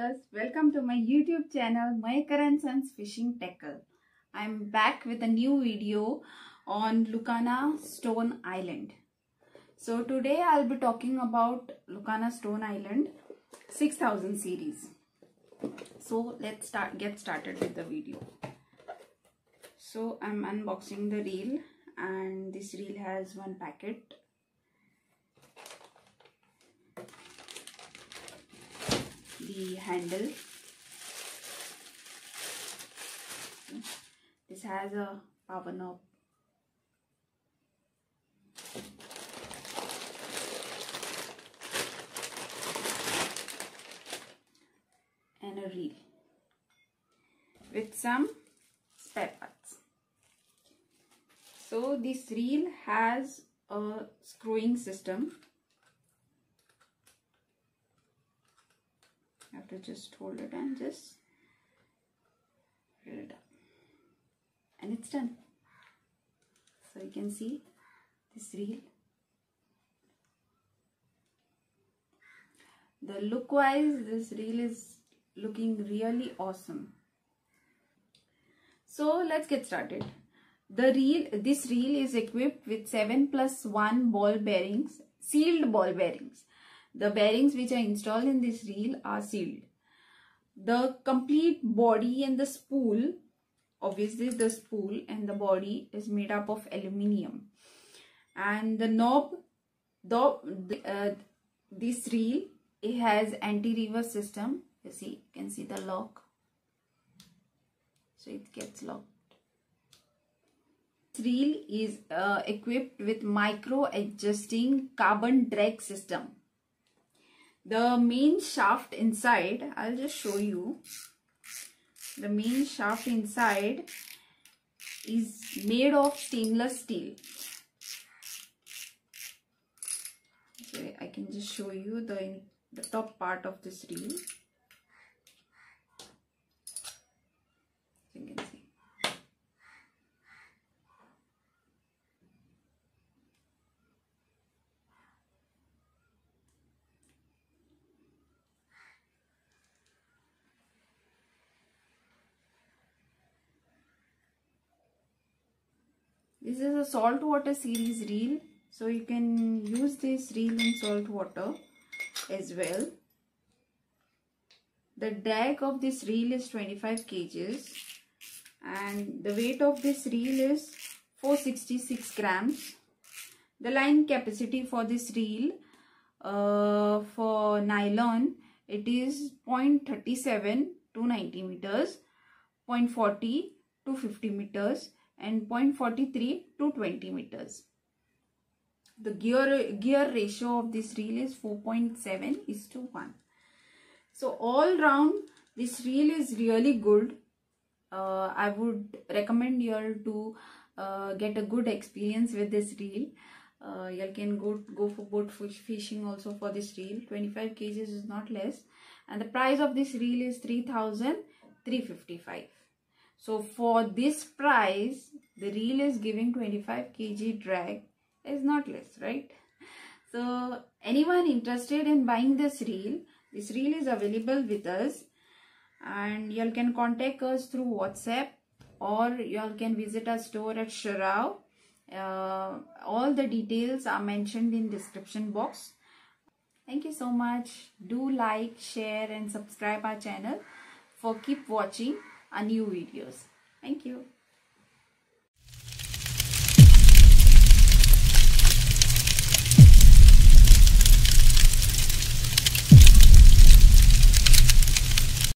anglers, welcome to my YouTube channel Mayekar and Sons Fishing Tackle. I am back with a new video on Lucana Stone Island. So today I will be talking about Lucana Stone Island 6000 series. So let's get started with the video. So I am unboxing the reel, and this reel has one packet. The handle, this has a power knob, and a reel with some spare parts. So this reel has a screwing system. You have to just hold it and just reel it up, and it's done. So you can see this reel. The look wise, this reel is looking really awesome. So let's get started. This reel is equipped with 7+1 ball bearings, sealed ball bearings. The bearings which are installed in this reel are sealed. The complete body and the spool, obviously the spool and the body is made up of aluminium. And the knob, this reel, it has anti-reverse system. You can see the lock. So it gets locked. This reel is equipped with micro-adjusting carbon drag system. The main shaft inside, I'll just show you. The main shaft inside is made of stainless steel. Okay, I can just show you the top part of this reel. You can see. This is a salt water series reel, so you can use this reel in salt water as well. The drag of this reel is 25 kg and the weight of this reel is 466 grams. The line capacity for this reel for nylon, it is 0.37 to 90 meters, 0.40 to 50 meters. And 0.43 to 20 meters. The gear ratio of this reel is 4.7:1. So all round this reel is really good. I would recommend you all to get a good experience with this reel. You all can go for boat fishing also for this reel. 25 kg is not less, and the price of this reel is 3,355. So for this price, the reel is giving 25 kg drag, is not less, right? So anyone interested in buying this reel is available with us, and y'all can contact us through WhatsApp, or y'all can visit our store at Sharau. All the details are mentioned in description box. Thank you so much. Do like, share and subscribe our channel for keep watching our new videos. Thank you.